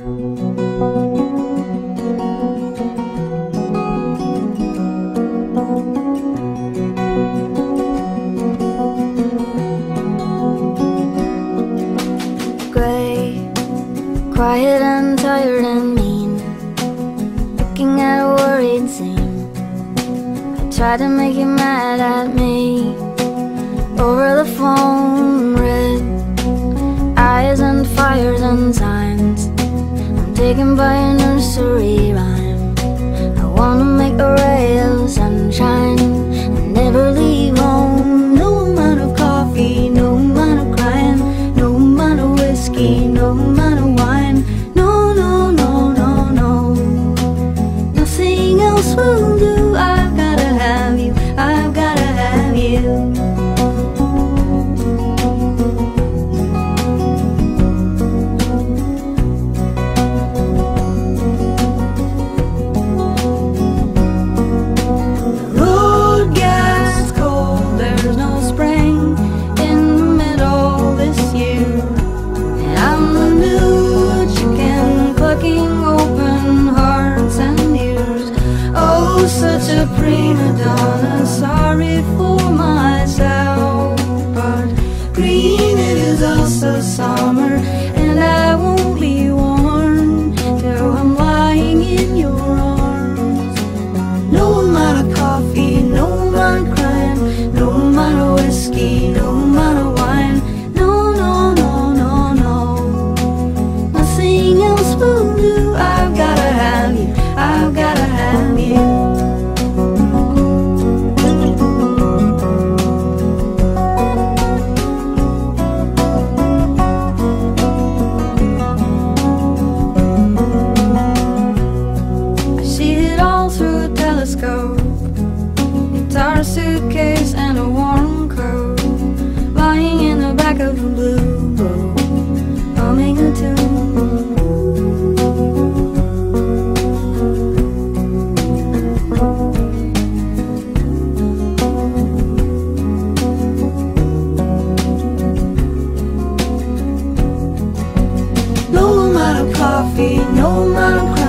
Quiet and tired and mean, looking at a worried scene. I tried to make you mad at me over the phone. Red eyes and fires and signs, I'm taken by a nursery rhyme. I wanna make a ray of sunshine and never leave home. No amount of coffee, no amount of crying, no amount of whiskey, no amount of will do. I've gotta have you, I've gotta have you. The road gets cold, there's no spring in the middle this year. And I'm the new chicken clucking open hearts and ears. Oh, such a prima donna, sorry for myself, but green it is also summer, and I won't be warm till I'm lying in your arms. No amount of coffee, no amount of crying, no amount of whiskey, no amount of wine, no, no, no, no, no, nothing else will do. I've gotta have you, I've gotta have you. Guitar, a suitcase, and a warm coat, lying in the back of the blue boat, humming a tune. No amount of coffee, no amount of